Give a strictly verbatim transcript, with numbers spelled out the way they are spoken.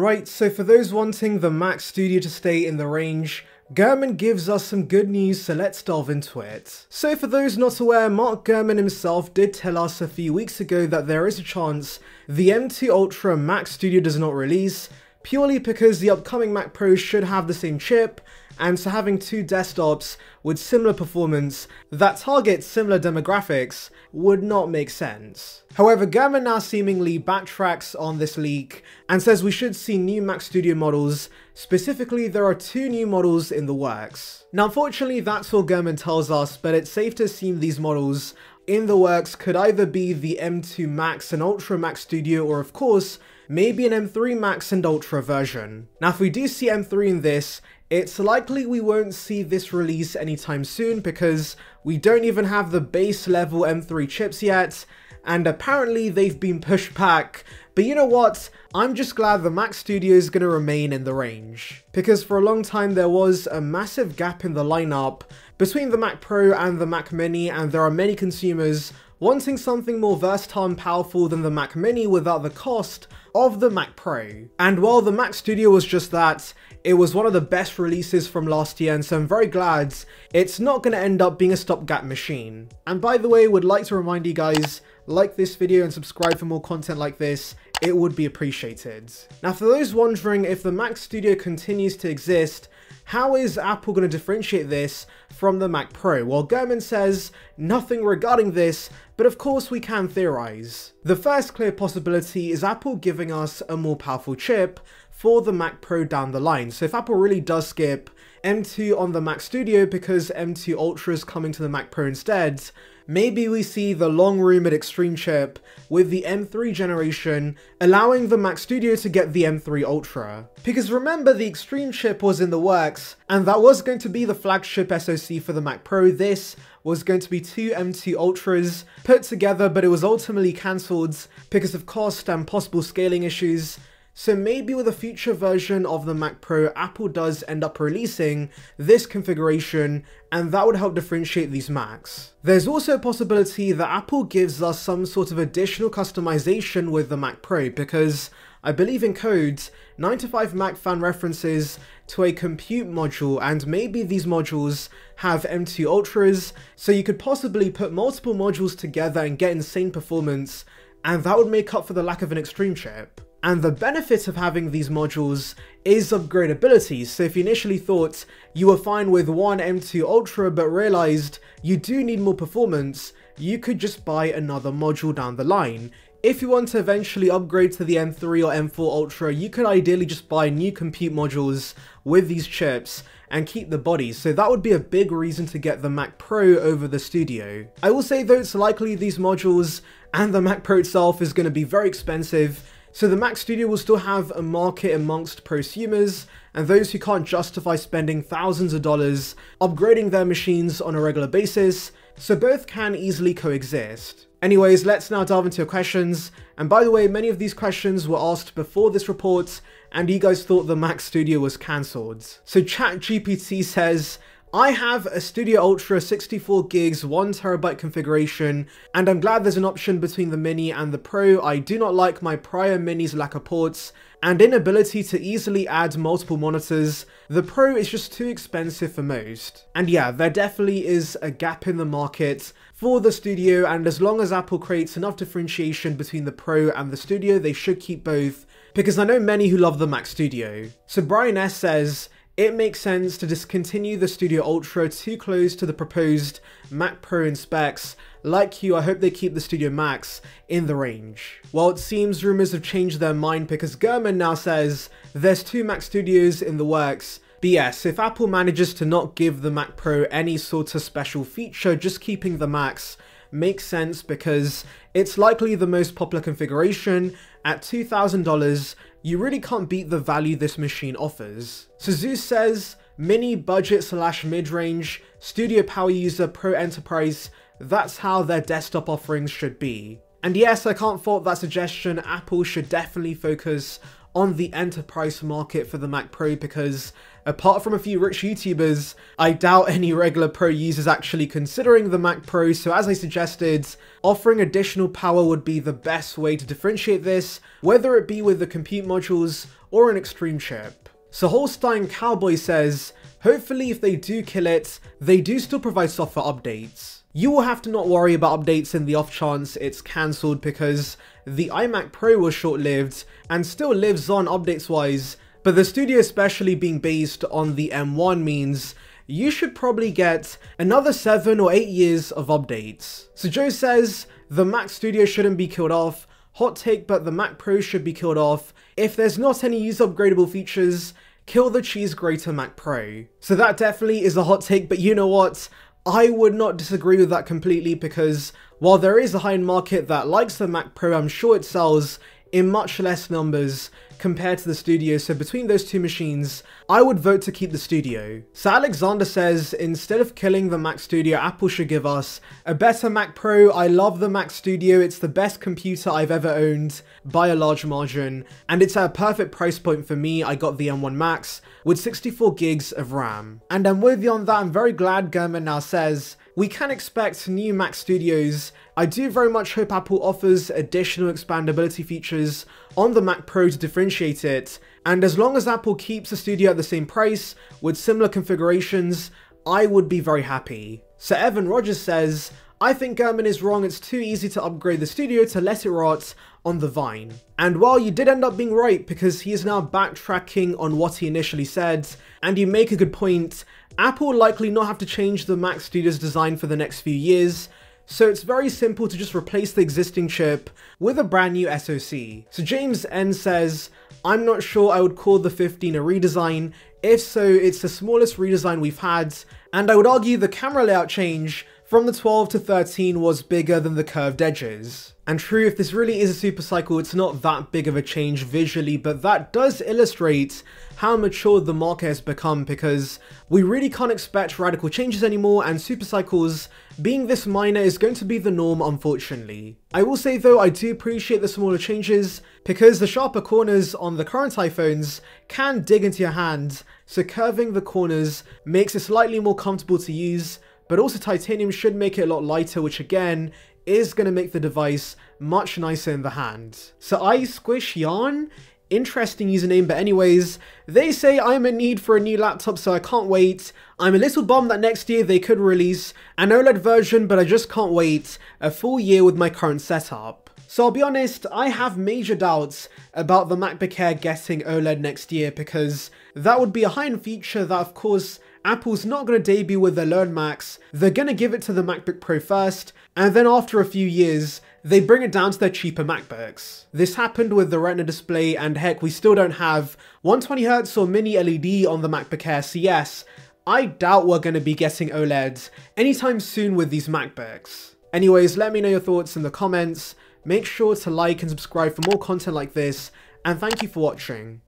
Right, so for those wanting the Mac Studio to stay in the range, Gurman gives us some good news, so let's delve into it. So for those not aware, Mark Gurman himself did tell us a few weeks ago that there is a chance the M two Ultra Mac Studio does not release, purely because the upcoming Mac Pro should have the same chip, and so having two desktops with similar performance that target similar demographics would not make sense. However, Gurman now seemingly backtracks on this leak and says we should see new Mac Studio models. Specifically, there are two new models in the works. Now, unfortunately, that's all Gurman tells us, but it's safe to assume these models in the works could either be the M two Max and Ultra Mac Studio, or of course, maybe an M three Max and Ultra version. Now, if we do see M three in this, it's likely we won't see this release anytime soon because we don't even have the base level M three chips yet, and apparently they've been pushed back. But you know what? I'm just glad the Mac Studio is going to remain in the range, because for a long time there was a massive gap in the lineup between the Mac Pro and the Mac Mini, and there are many consumers wanting something more versatile and powerful than the Mac Mini without the cost of the Mac Pro. And while the Mac Studio was just that, it was one of the best releases from last year, and so I'm very glad it's not going to end up being a stopgap machine. And by the way, would like to remind you guys, like this video and subscribe for more content like this. It would be appreciated. Now, for those wondering if the Mac Studio continues to exist, how is Apple going to differentiate this from the Mac Pro? Well, Gurman says nothing regarding this, but of course we can theorize. The first clear possibility is Apple giving us a more powerful chip for the Mac Pro down the line. So if Apple really does skip M two on the Mac Studio because M two Ultra is coming to the Mac Pro instead, maybe we see the long-rumored Extreme Chip with the M three generation, allowing the Mac Studio to get the M three Ultra. Because remember, the Extreme Chip was in the works, and that was going to be the flagship S O C for the Mac Pro. This was going to be two M two Ultras put together, but it was ultimately cancelled because of cost and possible scaling issues. So maybe with a future version of the Mac Pro, Apple does end up releasing this configuration, and that would help differentiate these Macs. There's also a possibility that Apple gives us some sort of additional customization with the Mac Pro, because I believe in code, nine to five Mac fan references to a compute module, and maybe these modules have M two Ultras, so you could possibly put multiple modules together and get insane performance, and that would make up for the lack of an Extreme Chip. And the benefit of having these modules is upgradability, so if you initially thought you were fine with one M two Ultra but realized you do need more performance, you could just buy another module down the line. If you want to eventually upgrade to the M three or M four Ultra, you could ideally just buy new compute modules with these chips and keep the body, so that would be a big reason to get the Mac Pro over the Studio. I will say though, it's likely these modules and the Mac Pro itself is going to be very expensive, so the Mac Studio will still have a market amongst prosumers and those who can't justify spending thousands of dollars upgrading their machines on a regular basis, so both can easily coexist. Anyways, let's now delve into your questions, and by the way, many of these questions were asked before this report, and you guys thought the Mac Studio was cancelled. So ChatGPT says, I have a Studio Ultra sixty-four gigs one terabyte configuration, and I'm glad there's an option between the Mini and the Pro. I do not like my prior Mini's lack of ports and inability to easily add multiple monitors. The Pro is just too expensive for most. And yeah, there definitely is a gap in the market for the Studio, and as long as Apple creates enough differentiation between the Pro and the Studio, they should keep both, because I know many who love the Mac Studio. So Brian S says, it makes sense to discontinue the Studio Ultra too close to the proposed Mac Pro in specs. Like you, I hope they keep the Studio Max in the range. Well, it seems rumors have changed their mind because Gurman now says there's two Mac Studios in the works. B S, if Apple manages to not give the Mac Pro any sort of special feature, just keeping the Max makes sense because it's likely the most popular configuration. At two thousand dollars, you really can't beat the value this machine offers. Suzu says, mini budget slash mid-range, Studio power user, Pro enterprise, that's how their desktop offerings should be. And yes, I can't fault that suggestion. Apple should definitely focus on the enterprise market for the Mac Pro, because apart from a few rich YouTubers, I doubt any regular pro users actually considering the Mac Pro. So as I suggested, offering additional power would be the best way to differentiate this, whether it be with the compute modules or an Extreme chip. So Holstein Cowboy says, hopefully if they do kill it, they do still provide software updates. You will have to not worry about updates in the off chance it's cancelled, because the iMac Pro was short-lived and still lives on updates-wise, but the Studio, especially being based on the M one, means you should probably get another seven or eight years of updates. So Joe says, the Mac Studio shouldn't be killed off. Hot take, but the Mac Pro should be killed off. If there's not any user-upgradable features, kill the cheese grater Mac Pro. So that definitely is a hot take, but you know what? I would not disagree with that completely, because while there is a high-end market that likes the Mac Pro, I'm sure it sells in much less numbers compared to the Studio. So between those two machines, I would vote to keep the Studio. So Alexander says, instead of killing the Mac Studio, Apple should give us a better Mac Pro. I love the Mac Studio. It's the best computer I've ever owned by a large margin, and it's at a perfect price point for me. I got the M one Max with sixty-four gigs of RAM. And I'm with you on that. I'm very glad Gurman now says, we can expect new Mac Studios. I do very much hope Apple offers additional expandability features on the Mac Pro to differentiate it. And as long as Apple keeps the Studio at the same price with similar configurations, I would be very happy. So Evan Rogers says, I think Gurman is wrong. It's too easy to upgrade the Studio to let it rot on the vine. And while you did end up being right, because he is now backtracking on what he initially said, and you make a good point, Apple will likely not have to change the Mac Studio's design for the next few years, so it's very simple to just replace the existing chip with a brand new S O C. So James N says, I'm not sure I would call the fifteen a redesign. If so, it's the smallest redesign we've had, and I would argue the camera layout change from the twelve to thirteen was bigger than the curved edges. And true, if this really is a super cycle, it's not that big of a change visually, but that does illustrate how mature the market has become, because we really can't expect radical changes anymore, and super cycles being this minor is going to be the norm, unfortunately. I will say though, I do appreciate the smaller changes, because the sharper corners on the current iPhones can dig into your hand, so curving the corners makes it slightly more comfortable to use, but also titanium should make it a lot lighter, which again is going to make the device much nicer in the hand. So I Squish Yarn, interesting username, but anyways, they say I'm in need for a new laptop, so I can't wait. I'm a little bummed that next year they could release an OLED version, but I just can't wait a full year with my current setup. So I'll be honest, I have major doubts about the MacBook Air getting OLED next year, because that would be a high-end feature that of course Apple's not going to debut with their low-end Macs. They're going to give it to the MacBook Pro first, and then after a few years, they bring it down to their cheaper MacBooks. This happened with the Retina display, and heck, we still don't have one hundred twenty hertz or mini L E D on the MacBook Air. So yes, I doubt we're going to be getting OLEDs anytime soon with these MacBooks. Anyways, let me know your thoughts in the comments. Make sure to like and subscribe for more content like this, and thank you for watching.